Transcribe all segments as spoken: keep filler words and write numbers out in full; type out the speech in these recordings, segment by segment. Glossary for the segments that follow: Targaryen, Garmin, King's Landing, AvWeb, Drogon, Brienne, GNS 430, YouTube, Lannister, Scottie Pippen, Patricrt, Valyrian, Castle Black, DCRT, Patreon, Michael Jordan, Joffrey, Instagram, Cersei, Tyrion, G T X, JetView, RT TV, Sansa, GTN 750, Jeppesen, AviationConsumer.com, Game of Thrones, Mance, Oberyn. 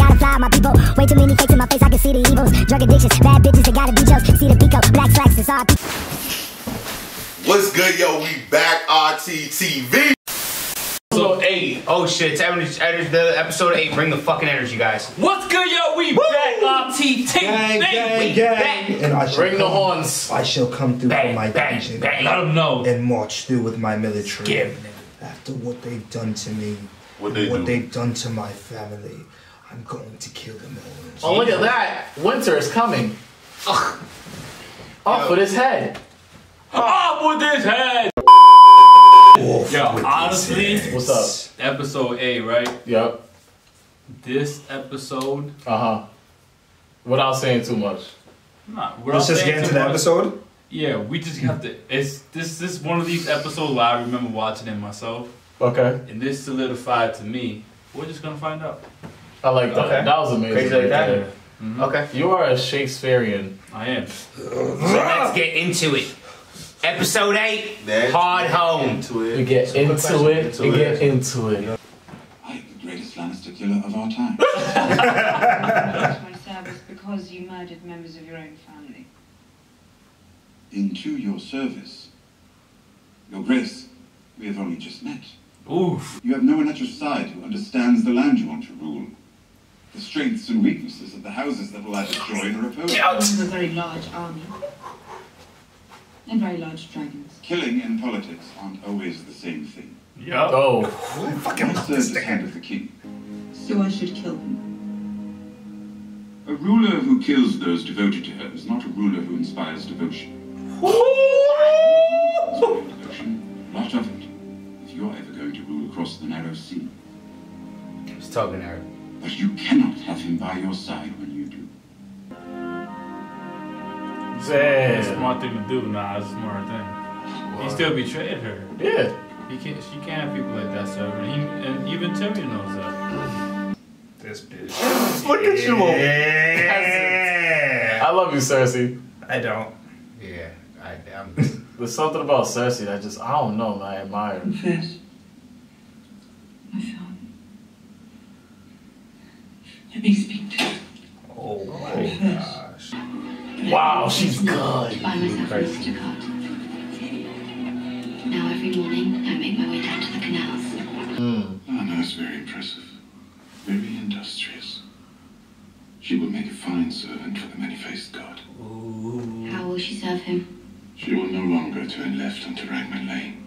gotta fly, my people. Way too many fakes in my face, I can see the evils. Drug addictions, bad bitches, they gotta be jokes. See the Pico, black slacks, it's R P. What's good, yo? We back, R T T V. Episode eight. Oh shit, it's episode eight. Bring the fucking energy, guys. What's good, yo? We Woo! back, R T T V. Gang, gang, we gang. Back. And I Bring come, the horns. I shall come through bang, with my bang, dungeon. Bang. Let them know. And march through with my military. Give them. After what they've done to me, what, they what do. they've done to my family, I'm going to kill them all. Oh, look at that! Winter is coming. Ugh. Off Yo. with his head. Off with his head. Off Yo, with honestly, his head. What's up? Episode eight, right? Yep. This episode. Uh huh. Without saying too much. Nah. Let's just get into the much. episode. Yeah, we just have to. It's this. This is one of these episodes where I remember watching it myself. Okay. And this solidified to me. We're just gonna find out. I like that. Okay. That was amazing. Crazy like that. Yeah. Mm-hmm. Okay. You are a Shakespearean. I am. So let's get into it. Episode eight. That's Hardhome. We get into it. We get into it. I'm the greatest Lannister killer of our time. My service because you murdered members of your own family. Into your service, Your Grace, we have only just met. Oof. You have no one at your side who understands the land you want to rule, the strengths and weaknesses of the houses that will either join or oppose. You have a very large army and very large dragons. Killing and politics aren't always the same thing. Yeah. Oh, I fucking love this hand of the king. So I should kill him. A ruler who kills those devoted to her is not a ruler who inspires devotion. Lot of it, if you're ever going to rule across the narrow sea. He's talking Arab. But you cannot have him by your side when you do. It's a smart thing to do, nah, it's a smart thing. What? He still betrayed her. Yeah. He can't, she can't have people like that, sir. And, and even Tyrion knows that. This bitch. Look at you. Yeah. I love you, Cersei. I don't. Yeah, I, I'm... There's something about Cersei that just, I don't know, I admire. Confess. My son. Let me speak to you. Oh my Confess. gosh. Wow, she's good. I was crazy. To God. Now every morning, I make my way down to the canals. Mm. Oh, no, it's very impressive. Very industrious. She will make a fine servant for the many-faced god. Ooh. How will she serve him? She will no longer turn left onto Ragman Lane.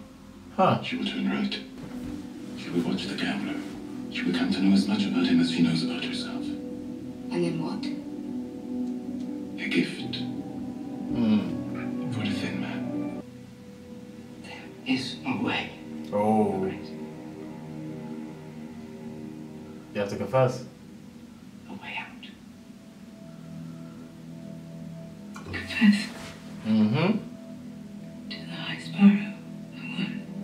Huh. She will turn right. She will watch the gambler. She will come to know as much about him as she knows about herself. And then what? A gift. Mm. For the thin man. There is no way. Oh. Right. You have to confess. A way out. Confess. Mm-hmm. To the High Sparrow, I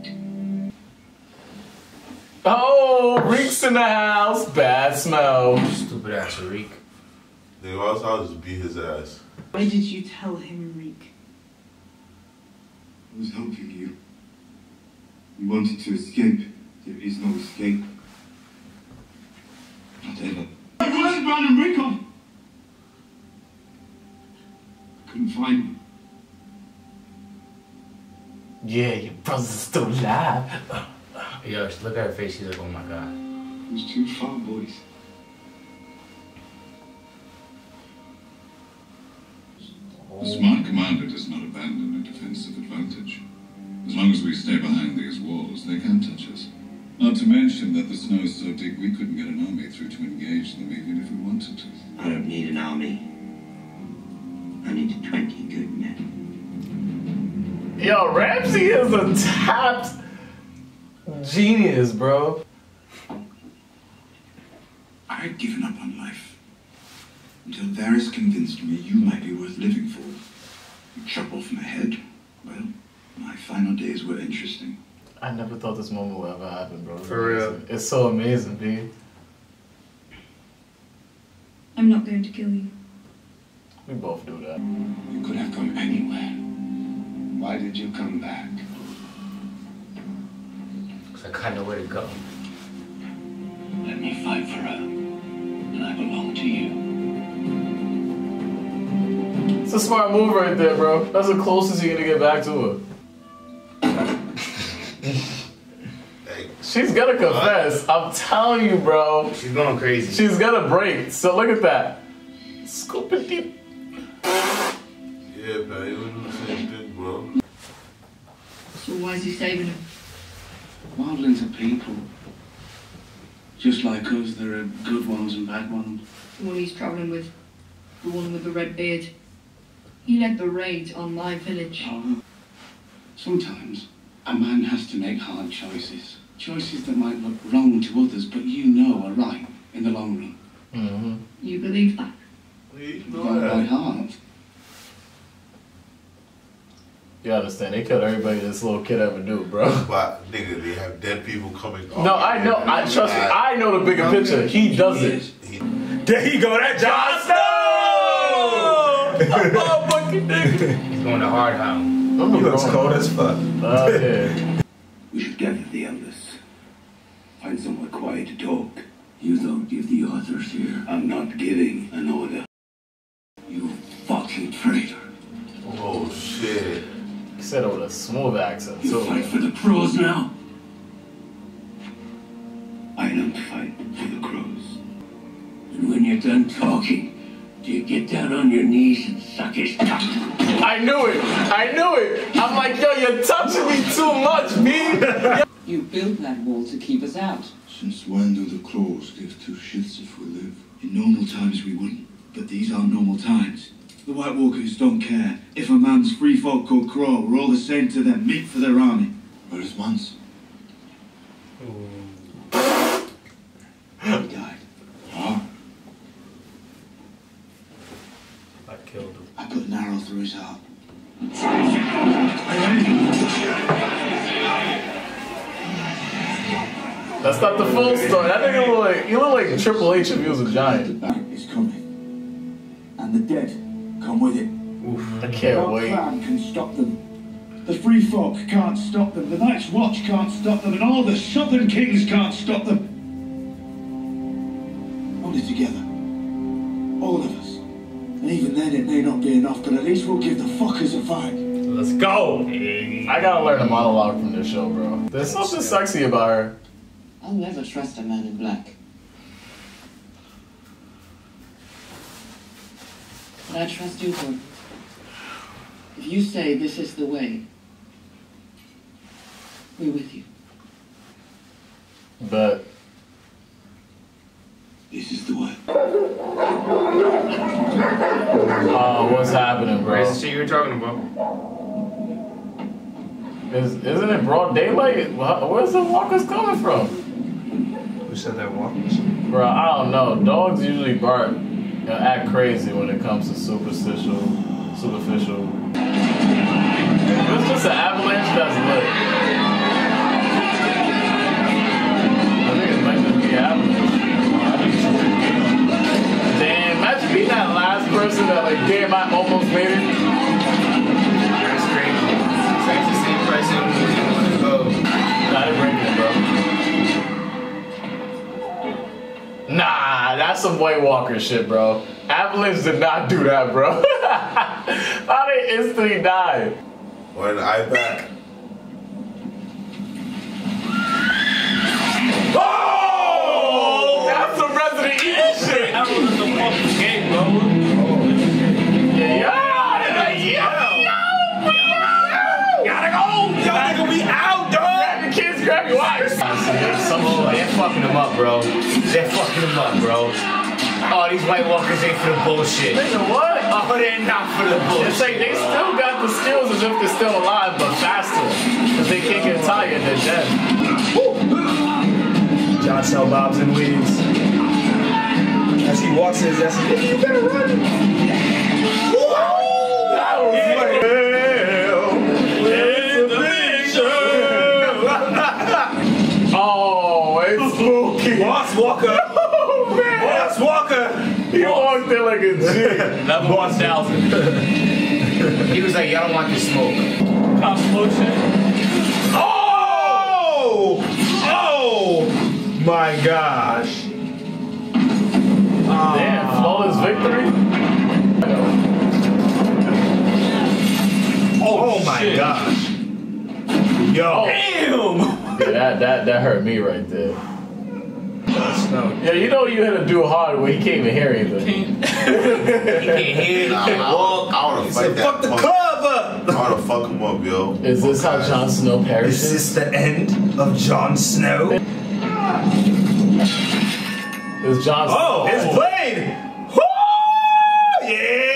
won't. Oh, Reek's in the house. Bad smell. Stupid ass Reek. Then why else I'll just beat his ass. Why did you tell him, Reek? I was helping you. You wanted to escape. There is no escape. Not ever. I was Brown and Reek on. Couldn't find me. Yeah, your brother's still alive. Yo, look at her face. She's like, oh my god. Those two far boys. Oh. A smart commander does not abandon a defensive advantage. As long as we stay behind these walls, they can't touch us. Not to mention that the snow is so deep we couldn't get an army through to engage them even if we wanted to. I don't need an army. I need twenty good men. Yo, Ramsey is a top genius, bro. I had given up on life until Varys convinced me you might be worth living for. You chop off my head. Well, my final days were interesting. I never thought this moment would ever happen, bro. For real. It's so amazing, dude. I'm not going to kill you. We both do that. You could have come anywhere. Why did you come back? Because I kind of know where to go. Let me fight for her, and I will It's a smart move right there, bro. That's the closest you're gonna get back to her. She's gonna confess. What? I'm telling you, bro. She's going crazy. She's gonna break. So look at that. Scoop it deep. Yeah, man, you would do the same thing, bro. So why is he saving him? Marvelings are people. Just like us, there are good ones and bad ones. The one he's traveling with, the one with the red beard. He led the raids on my village. Oh. Sometimes a man has to make hard choices. Choices that might look wrong to others, but you know are right in the long run. Mm-hmm. You believe that? You know that by heart. You understand? They killed everybody this little kid ever knew, bro. But nigga, they have dead people coming. No, I know. I trust you. I know the bigger picture. He doesn't. There he go. That Jon Snow. A motherfucking nigga. He's going to Hardhome. He looks cold as fuck. Oh yeah. We should gather the elders. Find somewhere quiet to talk. You don't give the orders here. I'm not giving an order. You fucking traitor. Oh shit. He said it with a smooth accent. You so, fight man. for the crows now. I don't fight for the crows. And when you're done talking, do you get down on your knees and suck his cock? I knew it. I knew it. I'm like, yo, you're touching me too much, B. You built that wall to keep us out. Since when do the crows give two shits if we live? In normal times we wouldn't, but these aren't normal times. The White Walkers don't care if a man's free folk or crow. We're all the same to them, meat for their army. Where is Mance? Oh. He died. Huh? I killed him. I put an arrow through his heart. That's not the full story. That nigga look like he look like Triple H if he was a giant. It's coming, and the dead. Come with it. Oof, I can't no wait. Clan can stop them. The free folk can't stop them. The Night's Watch can't stop them, and all the Southern Kings can't stop them. Hold it together, all of us. And even then, it may not be enough, but at least we'll give the fuckers a fight. Let's go. I gotta learn a monologue from this show, bro. There's something sexy about her. I'll never trust a man in black. But I trust you, boy. If you say this is the way, we're with you. But this is the way. Oh, uh, what's happening, bro? That's the shit you were talking about. Is, isn't it broad daylight? Where's the walkers coming from? Who said they're walkers? Bro, I don't know. Dogs usually bark. You know, act crazy when it comes to superficial, superficial. It's just an avalanche that's lit. I think it's like to be avalanche. Damn, imagine being that last person that like, damn, I almost made it. That's crazy. It's like the same person who didn't want to go. Not a break it, bro. Nah, that's some White Walker shit, bro. Avalanche did not do that, bro. How they instantly died. Or an eye back. Oh! That's some Resident Evil shit! That was the fucking game, bro. Oh. Yeah, yo, yo, yo, yo! Gotta go! Yo, they gonna be out, dog! Grab your kids, grab your wife! Some old man fucking them up, bro. They're fucking them up, bro. Oh, these White Walkers ain't for the bullshit. They know what? Oh, they're not for the bullshit. It's like they still got the skills as if they're still alive, but faster. Because they can't get tired, they're dead. Jon Snow bobs and weaves. As he walks in, that's you better run. Whoa! That was yeah. Like, Boss Walker! Oh, man. Boss Walker! He walked there like a G. Level one thousand. He was like, y'all don't want this smoke. Cop smoke shit. Oh! Oh! My gosh. Damn, flawless victory? that that that hurt me right there. Snow. Yeah, you know you had to do it hard when he can't even hear anything. He can't, he can't hear nah, I, I wanna fight said, that. Fuck the punk. Cover! I wanna fuck him up, yo. Is this how Jon Snow perishes? Is this the end of Jon Snow? Is Jon Snow? Oh, it's played! Woo! Yeah!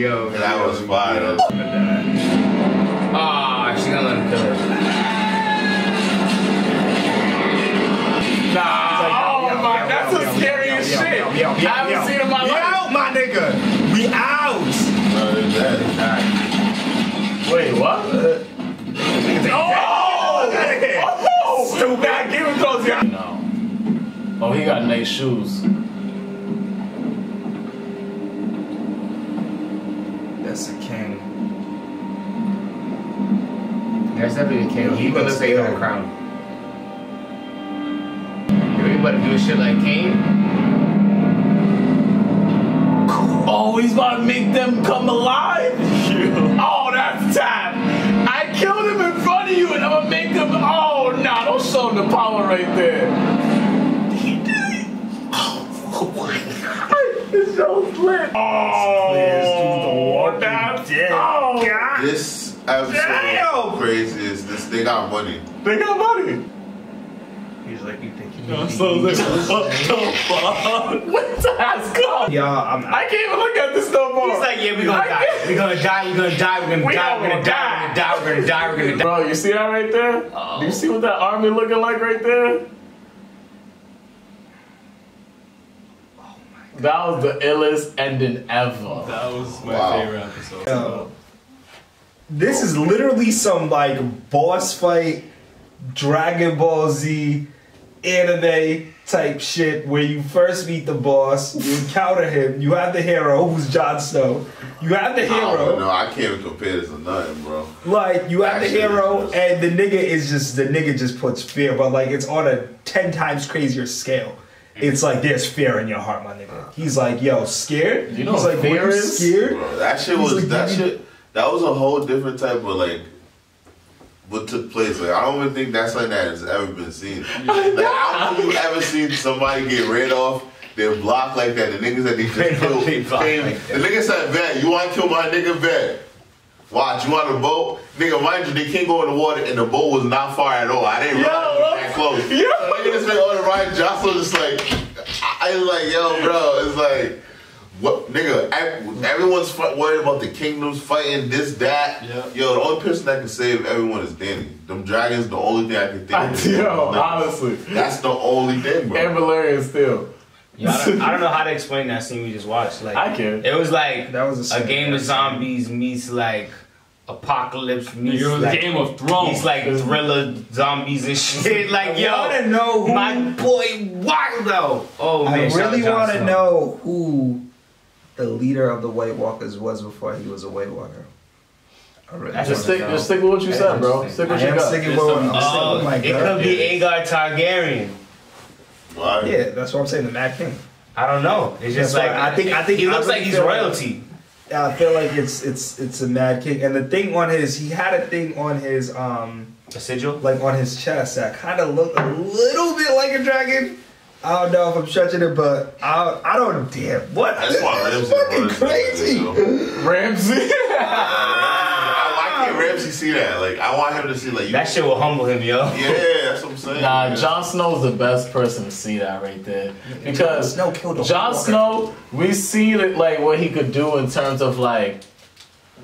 Yo, that was wild. Ah, she's gonna let him kill her. Nah, oh my, that's the scariest shit. I haven't seen in my life. We out, my nigga. We out. Wait, what? Oh, stupid! I give it those guys. No. Oh, he got nice shoes. That's a king. There's definitely a king. He gonna stay on the crown. You ain't about to do shit like king. Oh, he's about to make them come alive? Oh, that's time. I killed him in front of you and I'm gonna make them. Oh, nah, don't show him the power right there. He did it. Oh, my God. It's so lit. Oh. Oh, God. This episode damn. Is crazy. Is this? They got money. They got money. He's like, you think you know? So like, what the fuck? What the hell's going? Yeah, I'm. I can't even look at this no more. He's like, yeah, we gonna die. We gonna die. We gonna die. We gonna die. We gonna die. We gonna die. We gonna die. Bro, you see that right there? Oh. Do you see what that army looking like right there? That was the illest ending ever. That was my wow. favorite episode. Yeah. This is literally some like boss fight, Dragon Ball Z, anime type shit where you first meet the boss, you encounter him, you have the hero who's Jon Snow, you have the hero. No, I can't even compare this to nothing, bro. Like you have Actually, the hero and the nigga is just the nigga just puts fear, but like it's on a ten times crazier scale. It's like there's fear in your heart, my nigga. He's like, yo, scared. You know, he's like, fear is scared. Bro, that shit was like, that shit. That was a whole different type of like what took place. Like I don't even think that's something that has ever been seen. Like, I don't think you've ever seen somebody get ran off. They're blocked like that. The niggas that they just killed. They came, like the niggas said, "Vet, you want to kill my nigga, vet? Watch, you on the boat, nigga. Mind you, they can't go in the water, and the boat was not far at all. I didn't run that close. Yo. So nigga just been on the ride. Jocelyn just like, I was like, yo, bro, it's like, what, nigga? Everyone's worried about the kingdoms fighting this, that. Yep. Yo, the only person that can save everyone is Danny. Them dragons, the only thing I can think of. Yo, honestly, that's the only thing, bro. And Valyrian still. Yeah, I, don't, I don't know how to explain that scene we just watched. Like, I can. It was like that was a, a game of zombies meets like apocalypse meets like Game of Thrones. Meets like thriller zombies and shit. Like I yo, wanna know who my boy Wildo. Oh man, I really want to know who the leader of the White Walkers was before he was a White Walker. Really just, stick, just stick with what you said, bro. Stick with what you got. Oh, it could be Aegar Targaryen. Like, yeah, that's what I'm saying. The Mad King. I don't know. It's just that's like I think. I think he looks like he's royalty. Like, I feel like it's it's it's a Mad King, and the thing on his he had a thing on his um a sigil, like on his chest that kind of looked a little bit like a dragon. I don't know if I'm stretching it, but I I don't damn what that's, that's fucking crazy. Ramsay. Ramsay see that, like I want him to see like you. That shit will humble him, yo. Yeah, that's what I'm saying. Nah, yeah. Jon Snow's the best person to see that right there because Jon Snow killed him. Jon Snow, we see like what he could do in terms of like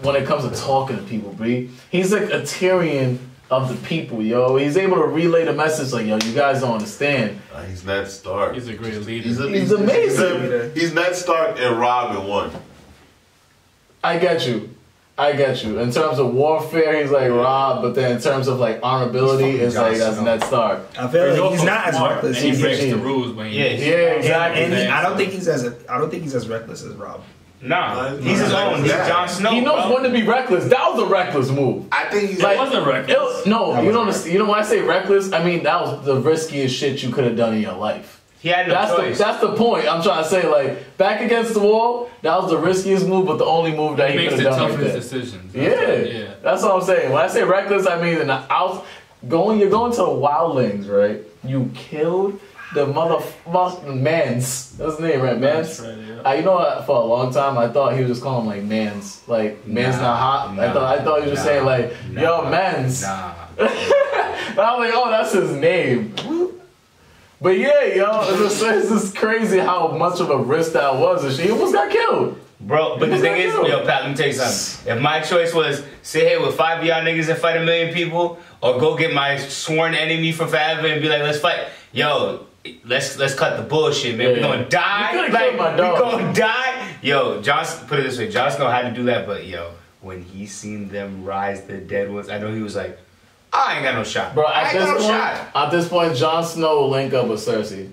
when it comes to talking to people. B, he's like a Tyrion of the people, yo. He's able to relay the message like, yo, you guys don't understand. Uh, he's Ned Stark. He's a great leader. He's, a, he's, he's amazing. He's, a, he's Ned Stark and Robin one. I get you. I get you. In terms of warfare, he's like Rob, but then in terms of like honorability, it's like that's Ned Stark. I feel like he's not as reckless. He breaks the rules when he yeah, yeah, exactly. And he, I don't think he's as I don't think he's as reckless as Rob. Nah, he's his own. He's Jon Snow. He knows when to be reckless. That was a reckless move. I think he's like, it wasn't reckless. It, no, you don't. You know when I say reckless, I mean that was the riskiest shit you could have done in your life. He had no that's choice. The, that's the point I'm trying to say. Like, back against the wall, that was the riskiest move, but the only move that he, he could have done. He makes the toughest decisions. That's yeah. Like, yeah, that's what I'm saying. When I say reckless, I mean in the out going. You're going to the wildlings, right? You killed the motherfucking Mance. That's his name, right? Mance. Right, yeah. I, you know what? For a long time, I thought he was just calling him like Mance. Like Mance nah, not hot. Nah, I thought I thought he was just nah, saying like, nah, yo, Mance. Nah. And I was like, oh, that's his name. But yeah, yo, it's just, it's just crazy how much of a risk that was. And she almost got killed. Bro, but the thing is, yo, Pat, let me tell you something. If my choice was sit here with five of y'all niggas and fight a million people, or go get my sworn enemy for forever and be like, let's fight. Yo, let's let's cut the bullshit, man. Yeah, we're yeah. gonna die. Like, we're gonna die. Yo, Jon, put it this way, Jon Snow had to do that, but yo, when he seen them rise the dead ones, I know he was like, I ain't got no shot. Bro, at I ain't this got no point, shot. At this point, Jon Snow will link up with Cersei.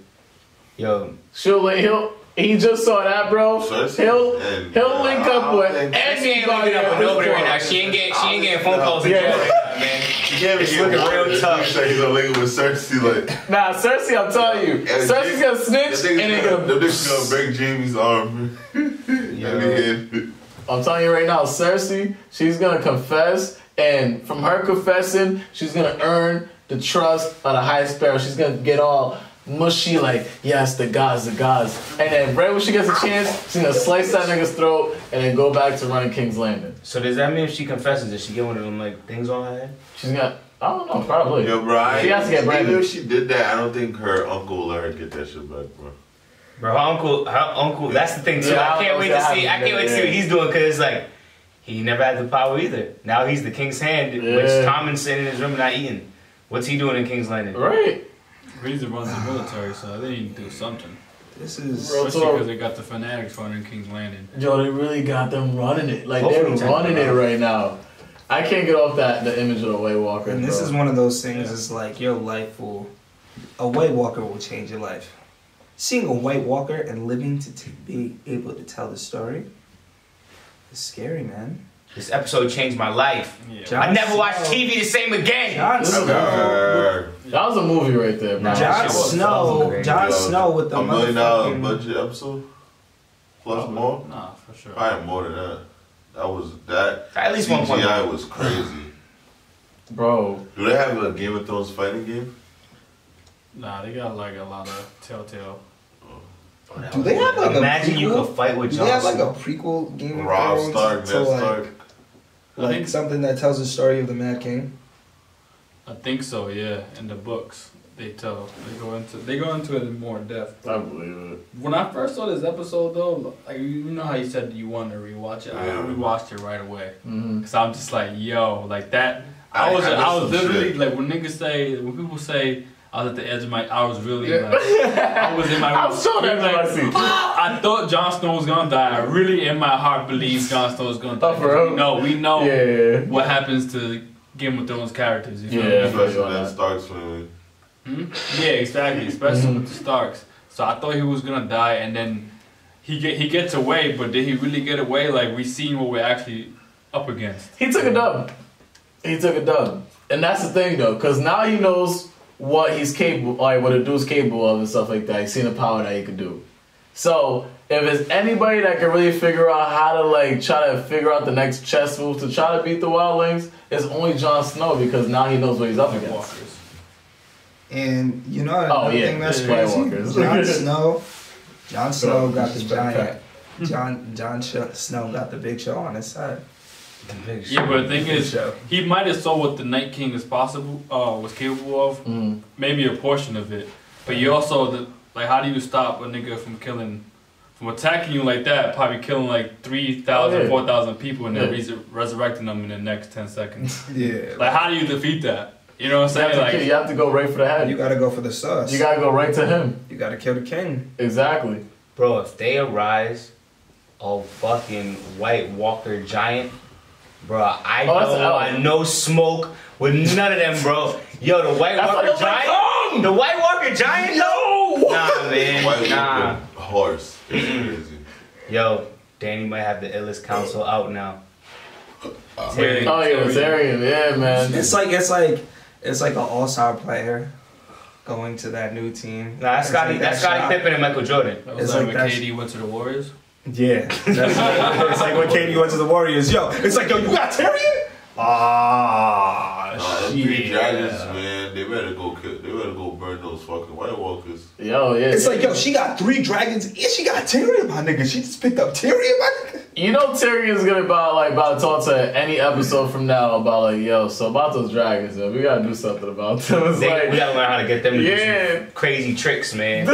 Yo. She'll link he'll he just saw that, bro. Cersei? He'll he'll link up with anybody. She ain't linking up with nobody right now. She ain't getting she ain't getting phone calls yeah. in jail right now, man. Yeah, it's looking real tough. He's gonna link up with Cersei, like. Nah, Cersei, I'm telling you. Cersei's gonna snitch and then gonna the bitch gonna break Jaime's arm. Yeah. I'm telling you right now, Cersei, she's gonna confess. And from her confessing, she's going to earn the trust of the High Sparrow. She's going to get all mushy like, yes, the gods, the gods. And then right when she gets a chance, she's going to slice that nigga's throat and then go back to running King's Landing. So does that mean if she confesses, does she get one of them like things on her head? She's got, I don't know, probably. Yo, bro, I, she has to get branded. Even if she did that, I don't think her uncle will let her get that shit back, bro. Bro, her uncle, her uncle, that's the thing too. Yeah, I, I can't wait to see, I can't wait to see what he's doing because it's like, he never had the power either. Now he's the king's hand, yeah. which Tommen's sitting in his room not eating. What's he doing in King's Landing? Right. Reeves runs the military, so they need to do something. This is... Especially because they got the fanatics running King's Landing. Yo, they really got them running it. Like, Hopefully they're running it right now. I can't get off that the image of the Way Walker. And this bro. is one of those things, yeah. it's like, your life will... A Way Walker will change your life. Seeing a Way Walker and living to t be able to tell the story... It's scary, man. This episode changed my life. Yeah. I never watched T V the same again. Jon Snow. That was a movie right there, bro. Jon Snow. Jon Snow with the a million dollar budget episode. Plus more? Nah, for sure. Probably more than that. That was that. At least one point. C G I was crazy, bro. Do they have a Game of Thrones fighting game? Nah, they got like a lot of telltale. Oh, do they have like imagine a prequel? You could fight with Jon Snow. Do they have like a prequel Game of Rob Thrones Stark, to like, Stark. like think, something that tells the story of the Mad King? I think so, yeah. In the books, they tell they go into they go into it in more depth. I believe it. When I first saw this episode, though, like you know how you said you wanted to rewatch it, yeah. I rewatched it right away because mm. I'm just like, yo, like that. I, I was I, I was literally shit. like when niggas say when people say. I was at the edge of my. I was really. Yeah. Like, I was in my. I was so like, I thought Jon Snow was gonna die. I really, in my heart, believed Jon Snow was gonna die. Oh, we know, we know yeah. what happens to Game of Thrones characters. You yeah, know? especially yeah. that Starks family. Hmm? Yeah, exactly. Especially with the Starks. So I thought he was gonna die, and then he get he gets away. But did he really get away? Like we seen what we're actually up against. He took a dub. He took a dub, and that's the thing though, because now he knows. What he's capable, like what a dude's capable of, and stuff like that. He's seen the power that he could do. So if there's anybody that can really figure out how to like try to figure out the next chess move to try to beat the wildlings, it's only Jon Snow because now he knows what he's up against. And you know, oh yeah, thing that's crazy. Jon Snow, Jon Snow got the giant. Jon Jon Snow got the big show on his side. Yeah, but the thing is, show. he might have saw what the Night King is possible, uh, was capable of, mm. maybe a portion of it. But you also, the, like, how do you stop a nigga from killing, from attacking you like that? Probably killing like three thousand, oh, yeah. four thousand people and yeah. then res resurrecting them in the next ten seconds. Yeah. Like, how do you defeat that? You know what I'm saying? You have to, like, you have to go right for the head. You gotta go for the sauce. You gotta go right to him. You gotta kill the king. Exactly, bro. If they arise, a fucking White Walker giant. Bro, I oh, know I know smoke with none of them, bro. Yo, the White that's Walker Giant, the White Walker Giant, no, nah, man, White nah, horse. Crazy. Yo, Danny might have the illest counsel out now. Uh, Terry, oh yeah, Terry, yeah, man. It's like it's like it's like an all-star player going to that new team. Nah, that's Scottie, like that that's Scottie Pippen and Michael Jordan. That was it's like, like when K D went to the Warriors? Yeah. It's like when K D went to the Warriors. Yo, it's like, yo, you got Tyrion? Ah, oh, shit. Three Dragons, man. They better go kill. They better go burn those fucking White Walkers. Yo, yeah. It's yeah. like, yo, she got three dragons and she got Tyrion, my nigga. She just picked up Tyrion, my nigga. You know Tyrion's gonna about like about to talk to any episode from now about like, yo, so about those dragons, man, we gotta do something about them. It's they, like, we gotta learn how to get them to yeah. do some crazy tricks, man.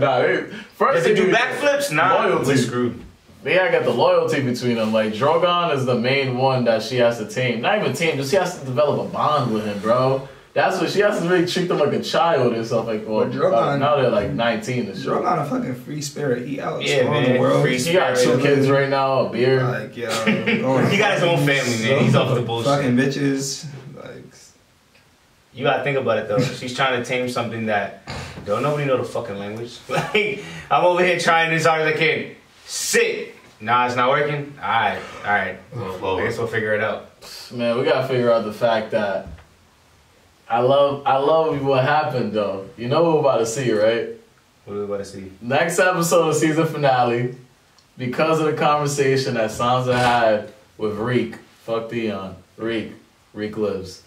Nah, it, first they do backflips, nah, we screwed. They gotta get the loyalty between them. Like, Drogon is the main one that she has to tame. Not even tame, just she has to develop a bond with him, bro. That's what she has to really treat them like a child or something. Like, well, well Drogon, now they're like nineteen and shit. Drogon a fucking free spirit. He out yeah, man. The world. Free he got two kids right now, a beard. Like, yo. He got his own family, man. He's off the bullshit. Fucking bitches. Like, you gotta think about it, though. She's trying to tame something that don't nobody know the fucking language. Like, I'm over here trying this hard as I can. Sit. Nah, it's not working? Alright, alright. Well, I guess we'll figure it out. Man, we gotta figure out the fact that I love I love what happened, though. You know what we're about to see, right? What are we about to see? Next episode of season finale, because of the conversation that Sansa had with Reek. Fuck Theon. Reek. Reek lives.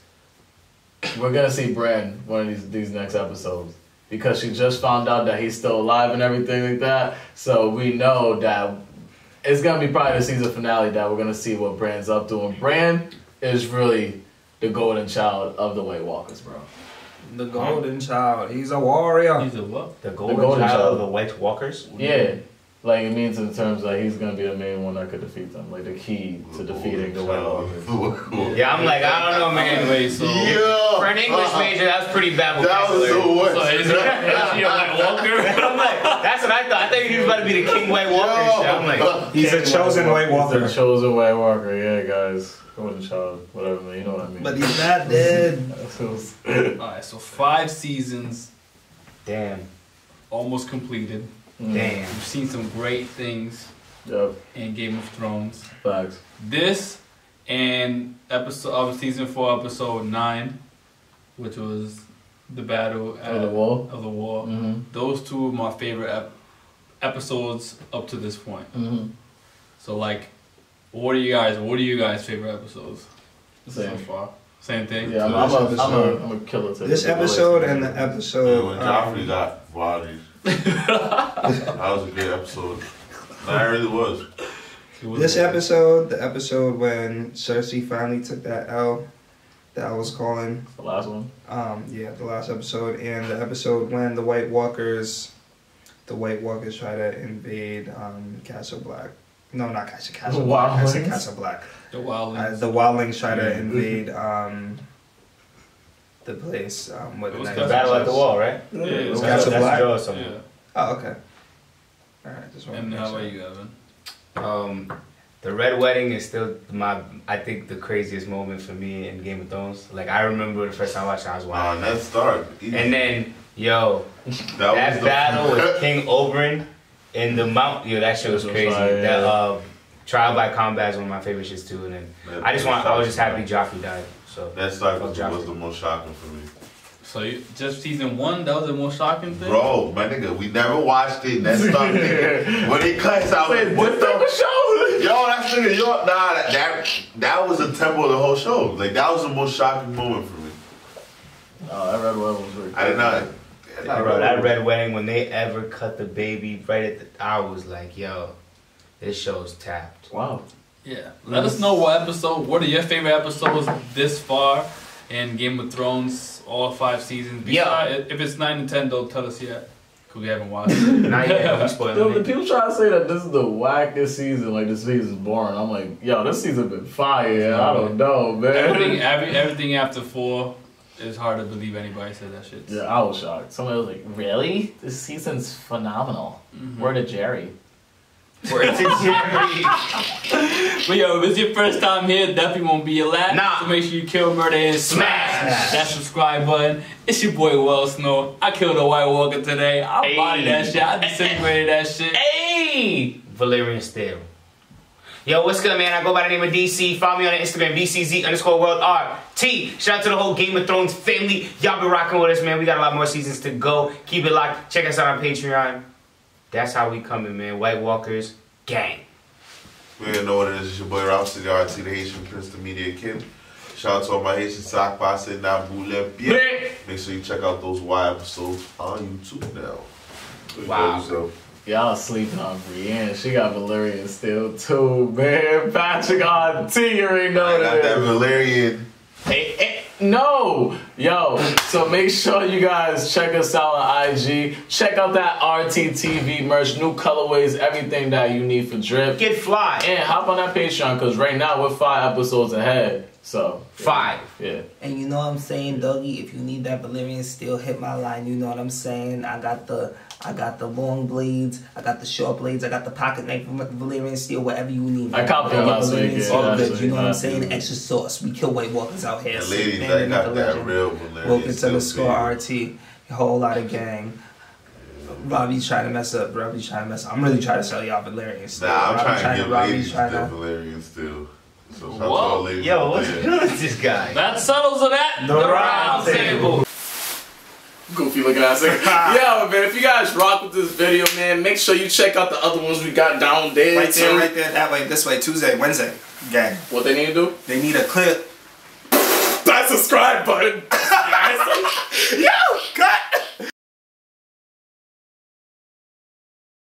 We're gonna see Bran one of these, these next episodes. Because she just found out that he's still alive and everything like that. So we know that it's gonna be probably the season finale that we're gonna see what Bran's up to. And Bran is really the golden child of the White Walkers, bro. The golden child. He's a warrior. He's a what? The golden, the golden child, child of the White Walkers? Yeah. Like, it means in terms like he's gonna be the main one that could defeat them. Like, the key to defeating the White Walkers. Yeah, I'm like, I don't know, man. Anyway, so yeah. For an English major, that's pretty bad vocabulary. That was the worst. So is that, is he a White Walker? But I'm like, that's what I thought. I think he was about to be the King White Walker. Yo. I'm like, he's a chosen White Walker. He's a chosen White Walker. Yeah, guys. Golden child, whatever, man. You know what I mean. But he's not dead. Alright, so five seasons. Damn. Almost completed. Damn. We've seen some great things yep. in Game of Thrones. Facts. This and episode of season four, episode nine, which was the battle at, of the wall. Of the wall. Mm-hmm. Those two are my favorite ep episodes up to this point. Mm-hmm. So like, what are you guys? What are you guys' favorite episodes Same. so far? Same thing. Yeah, so I'm, I'm, a, I'm, a, I'm a killer. Today. This episode and the episode yeah, when Joffrey um, got bodies. That was a great episode. That really was. was This episode, the episode when Cersei finally took that L that I was calling. The last one? Um, yeah, the last episode. And the episode when the White Walkers, the White Walkers try to invade um, Castle Black. No, not Castle, Castle Black. I said Castle Black. The Wildlings. Uh, the Wildlings try to invade... Um, The place um, with the battle at the wall, right? Yeah, it was Castle Black or something. Yeah. Oh, okay. All right, just one. And how about you, Evan? Um, the Red Wedding is still my, I think, the craziest moment for me in Game of Thrones. Like, I remember the first time I watched it, I was wild. Wow, that's dark. And then, yo, that, that battle with King Oberyn in the mountain, yo, that shit was crazy. Sorry, yeah. That uh, trial by combat is one of my favorite shits too. And then that I just want, I was just happy Joffrey died. So that's like was, was the most shocking for me. So you, just season one, that was the most shocking thing? Bro, my nigga, we never watched it. That's stuff, nigga. When it cuts out, like, what the show? Yo, that's nigga, yo, nah, that, that that was the tempo of the whole show. Like, that was the most shocking moment for me. No, that Red Wedding was really cool. I did not. I not bro, that Red Wedding, when they ever cut the baby right at the, I was like, yo, this show's tapped. Wow. Yeah, let us know what episode, what are your favorite episodes this far in Game of Thrones, all five seasons. Besides, yeah. If it's nine and ten, don't tell us yet, because we haven't watched it. Not yet, we spoiling it. People try to say that this is the wackest season, like this season is boring. I'm like, yo, this season been fire, I don't know, man. Everything, every, everything after four, it's hard to believe anybody said that shit. Yeah, I was shocked. Somebody was like, really? This season's phenomenal. Mm-hmm. Word of Jerry. Word to Jerry. But yo, if it's your first time here, definitely won't be your last. Nah. So make sure you kill, murder, and smash, smash that subscribe button. It's your boy Well Snow. I killed a White Walker today. I hey. bodied that shit. I disintegrated that shit. Hey, Valyrian steel. Yo, what's good, man? I go by the name of D C. Follow me on Instagram, D C Z underscore world R T. Shout out to the whole Game of Thrones family. Y'all been rocking with us, man. We got a lot more seasons to go. Keep it locked. Check us out on Patreon. That's how we coming, man. White Walkers, gang. We already know what it is. It's your boy, Ralph, the R T, the Haitian Prince, the Media Kid. Shout out to all my Haitian sock boxes. Make sure you check out those Y episodes on YouTube now. Wow. Y'all sleeping on Brienne. She got Valyrian still too, man. Patrick R T, you already know I that. got that Valyrian. Hey, hey, no! Yo, so make sure you guys check us out on I G. Check out that R T T V merch, new colorways, everything that you need for drip. Get fly. And hop on that Patreon, because right now we're five episodes ahead. So yeah. Five. Yeah. And you know what I'm saying, Dougie? If you need that Valyrian steel, hit my line. You know what I'm saying? I got the I got the long blades, I got the short blades, I got the pocket knife from Valyrian steel, whatever you need. I copped them last week. You know what I'm saying? Extra sauce. We kill White Walkers out here. Ladies, I got that real Valyrian. Welcome to the score R T. A whole lot of gang. Robbie's trying to mess up. Robbie's trying to mess up. I'm really trying to sell y'all Valyrian steel. Nah, I'm trying to get ladies the Valyrian steel. So whoa! Yo, what's good with this guy? That settles it at the round table. Goofy looking ass. Yo, man, if you guys rock with this video, man, make sure you check out the other ones we got down there. Right there, right there, that way, this way, Tuesday, Wednesday, gang. What they need to do? They need a clip. That subscribe button. Yeah.